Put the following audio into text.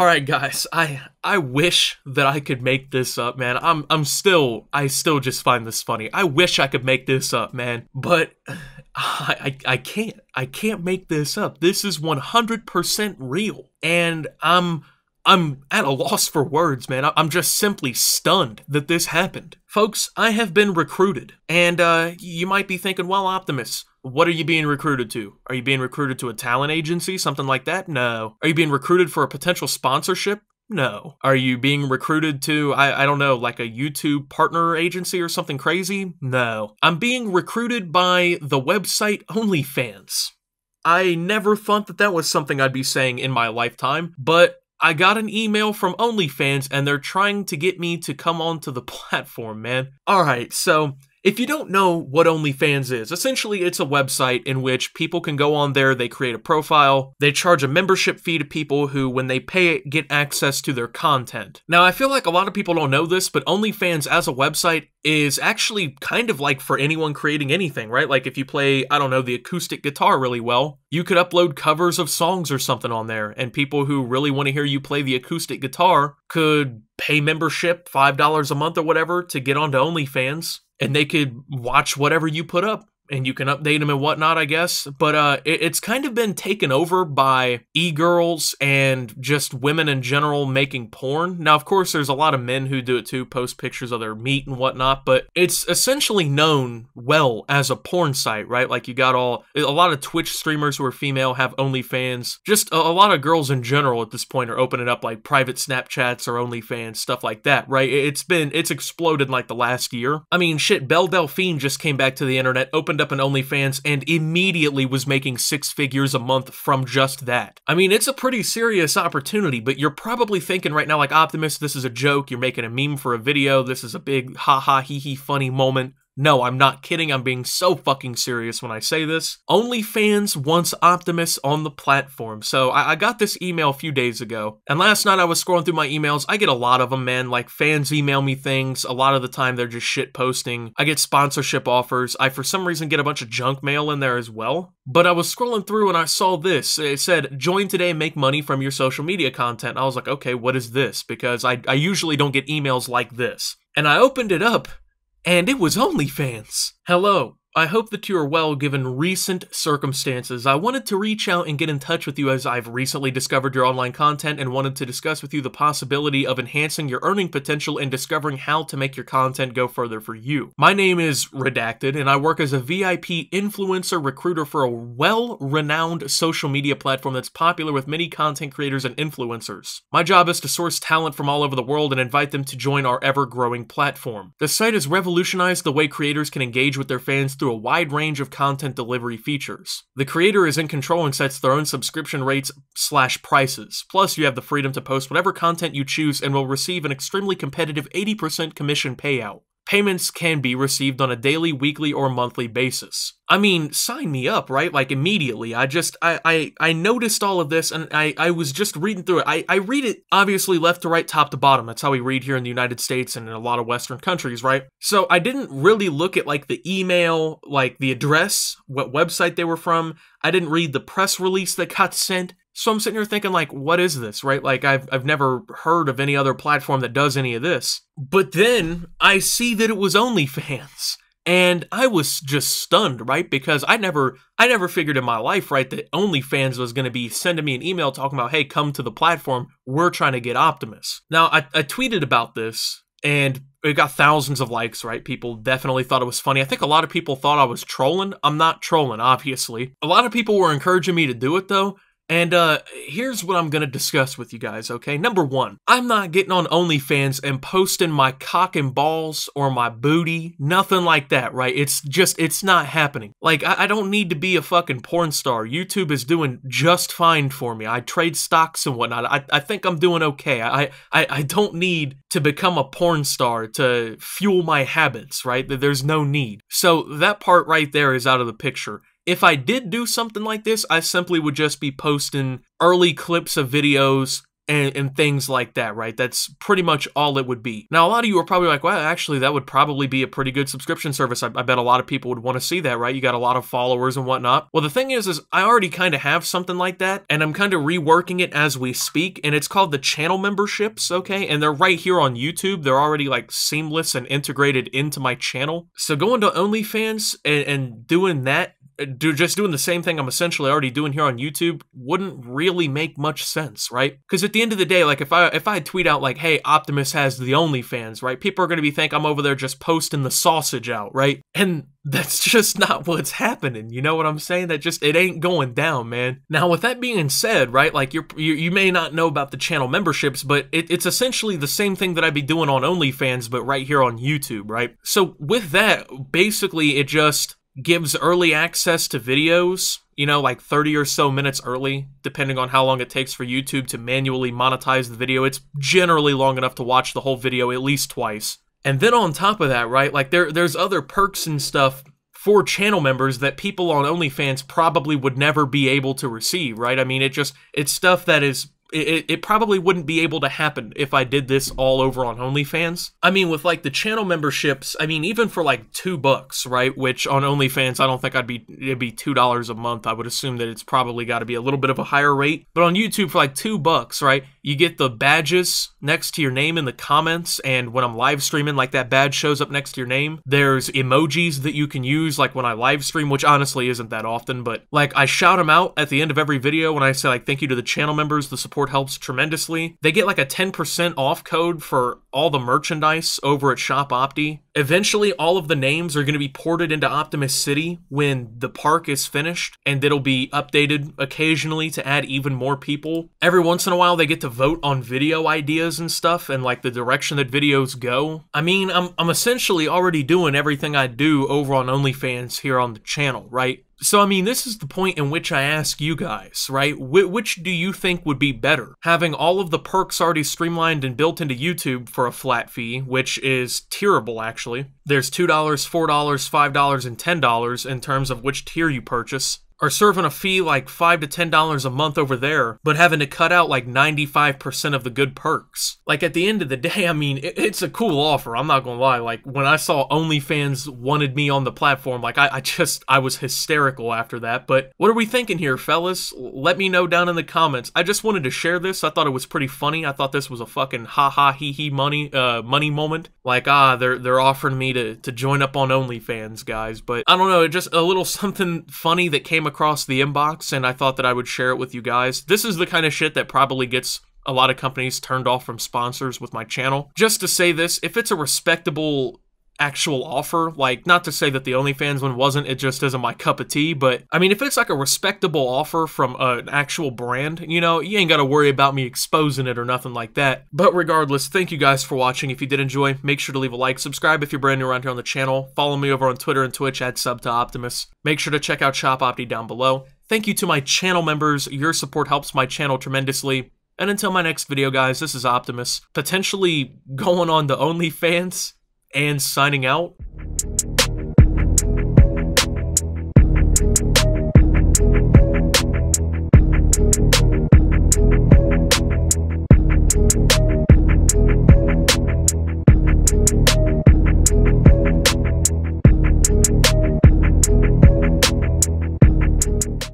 All right, guys, I wish that I could make this up, man. I still just find this funny. I wish I could make this up, man, but I can't. I can't make this up. This is 100% real, and I'm at a loss for words, man. I'm just simply stunned that this happened. Folks, I have been recruited, and you might be thinking, well, Optimus, what are you being recruited to? Are you being recruited to a talent agency, something like that? No. Are you being recruited for a potential sponsorship? No. Are you being recruited to, I don't know, like a YouTube partner agency or something crazy? No. I'm being recruited by the website OnlyFans. I never thought that that was something I'd be saying in my lifetime, but I got an email from OnlyFans, and they're trying to get me to come onto the platform, man. All right, so if you don't know what OnlyFans is, essentially it's a website in which people can go on there, they create a profile, they charge a membership fee to people who, when they pay it, get access to their content. Now, I feel like a lot of people don't know this, but OnlyFans as a website is actually kind of like for anyone creating anything, right? Like if you play, I don't know, the acoustic guitar really well, you could upload covers of songs or something on there, and people who really want to hear you play the acoustic guitar could pay membership, $5 a month or whatever, to get onto OnlyFans. And they could watch whatever you put up, and you can update them and whatnot, I guess. But it's kind of been taken over by e-girls and just women in general making porn. Now, of course, there's a lot of men who do it too, post pictures of their meat and whatnot, but it's essentially known well as a porn site, right? Like you got a lot of Twitch streamers who are female have OnlyFans. Just a lot of girls in general at this point are opening up like private Snapchats or OnlyFans, stuff like that, right? It's exploded like the last year. I mean, shit, Belle Delphine just came back to the internet, opened up an OnlyFans, and immediately was making 6 figures a month from just that. I mean, it's a pretty serious opportunity, but you're probably thinking right now, like, Optimus, this is a joke, you're making a meme for a video, this is a big ha-ha, hee-hee funny moment. No, I'm not kidding, I'm being so fucking serious when I say this. OnlyFans wants Optimus on the platform. So I got this email a few days ago, and last night I was scrolling through my emails. I get a lot of them, man. Like, fans email me things. A lot of the time they're just shit posting. I get sponsorship offers. I, for some reason, get a bunch of junk mail in there as well. But I was scrolling through and I saw this. It said, join today and make money from your social media content. I was like, okay, what is this? Because I usually don't get emails like this. And I opened it up, and it was OnlyFans. Hello, I hope that you are well given recent circumstances. I wanted to reach out and get in touch with you as I've recently discovered your online content and wanted to discuss with you the possibility of enhancing your earning potential and discovering how to make your content go further for you. My name is Redacted, and I work as a VIP influencer recruiter for a well-renowned social media platform that's popular with many content creators and influencers. My job is to source talent from all over the world and invite them to join our ever-growing platform. The site has revolutionized the way creators can engage with their fans through a wide range of content delivery features. The creator is in control and sets their own subscription rates / prices. Plus, you have the freedom to post whatever content you choose and will receive an extremely competitive 80% commission payout. Payments can be received on a daily, weekly, or monthly basis. I mean, sign me up, right? Like, immediately. I noticed all of this, and I was just reading through it. I read it, obviously, left to right, top to bottom. That's how we read here in the United States and in a lot of Western countries, right? So I didn't really look at, like, the email, like, the address, what website they were from. I didn't read the press release that got sent. So I'm sitting here thinking, like, what is this, right? Like, I've never heard of any other platform that does any of this. But then I see that it was OnlyFans, and I was just stunned, right? Because I never figured in my life, right, that OnlyFans was going to be sending me an email talking about, hey, come to the platform, we're trying to get Optimus. Now, I tweeted about this, and it got thousands of likes, right? People definitely thought it was funny. I think a lot of people thought I was trolling. I'm not trolling, obviously. A lot of people were encouraging me to do it, though. And here's what I'm going to discuss with you guys, okay? Number one, I'm not getting on OnlyFans and posting my cock and balls or my booty, nothing like that, right? It's not happening. Like, I don't need to be a fucking porn star. YouTube is doing just fine for me. I trade stocks and whatnot. I think I'm doing okay. I don't need to become a porn star to fuel my habits, right? There's no need. So that part right there is out of the picture. If I did do something like this, I simply would just be posting early clips of videos and things like that, right? That's pretty much all it would be. Now, a lot of you are probably like, well, actually, that would probably be a pretty good subscription service. I bet a lot of people would want to see that, right? You got a lot of followers and whatnot. Well, the thing is I already kind of have something like that, and I'm kind of reworking it as we speak, and it's called the channel memberships, okay? And they're right here on YouTube. They're already like seamless and integrated into my channel. So going to OnlyFans and doing that, just doing the same thing I'm essentially already doing here on YouTube wouldn't really make much sense, right? Because at the end of the day, like if I tweet out like, hey, Optimus has the OnlyFans, right? People are going to be thinking I'm over there just posting the sausage out, right? And that's just not what's happening. You know what I'm saying? That just, it ain't going down, man. Now, with that being said, right, like you may not know about the channel memberships, but it's essentially the same thing that I'd be doing on OnlyFans, but right here on YouTube, right? So with that, basically it just gives early access to videos, you know, like 30 or so minutes early, depending on how long it takes for YouTube to manually monetize the video. It's generally long enough to watch the whole video at least twice. And then on top of that, right, like there's other perks and stuff for channel members that people on OnlyFans probably would never be able to receive, right? I mean, it's stuff that is, it probably wouldn't be able to happen if I did this all over on OnlyFans. I mean, with like the channel memberships, I mean, even for like $2, right? Which on OnlyFans, I don't think it'd be $2 a month. I would assume that it's probably got to be a little bit of a higher rate. But on YouTube for like $2, right? You get the badges next to your name in the comments. And when I'm live streaming, like that badge shows up next to your name. There's emojis that you can use like when I live stream, which honestly isn't that often, but like I shout them out at the end of every video when I say like, thank you to the channel members, the support helps tremendously. They get like a 10% off code for all the merchandise over at Shop Opti. Eventually, all of the names are going to be ported into Optimus City when the park is finished, and it'll be updated occasionally to add even more people. Every once in a while, they get to vote on video ideas and stuff and like the direction that videos go. I mean, I'm essentially already doing everything I do over on OnlyFans here on the channel, right? So, I mean, this is the point in which I ask you guys, right? Which do you think would be better? Having all of the perks already streamlined and built into YouTube for a flat fee, which is tierable, actually. There's $2, $4, $5, and $10 in terms of which tier you purchase. Or serving a fee like $5 to $10 a month over there, but having to cut out like 95% of the good perks. Like at the end of the day, I mean, it's a cool offer. I'm not gonna lie. Like when I saw OnlyFans wanted me on the platform, like I was hysterical after that. But what are we thinking here, fellas? Let me know down in the comments. I just wanted to share this. I thought it was pretty funny. I thought this was a fucking ha ha hee hee money moment. Like they're offering me to join up on OnlyFans, guys. But I don't know. Just a little something funny that came across the inbox, and I thought that I would share it with you guys. This is the kind of shit that probably gets a lot of companies turned off from sponsors with my channel. Just to say this, if it's a respectable actual offer, like not to say that the OnlyFans one wasn't, it just isn't my cup of tea, but I mean, if it's like a respectable offer from an actual brand, you know, you ain't got to worry about me exposing it or nothing like that. But regardless, thank you guys for watching. If you did enjoy, make sure to leave a like, subscribe if you're brand new around here on the channel, follow me over on Twitter and Twitch at @SubToOptimus. Make sure to check out Shop Opti down below. Thank you to my channel members. Your support helps my channel tremendously. And until my next video, guys, this is Optimus, potentially going on to OnlyFans and signing out.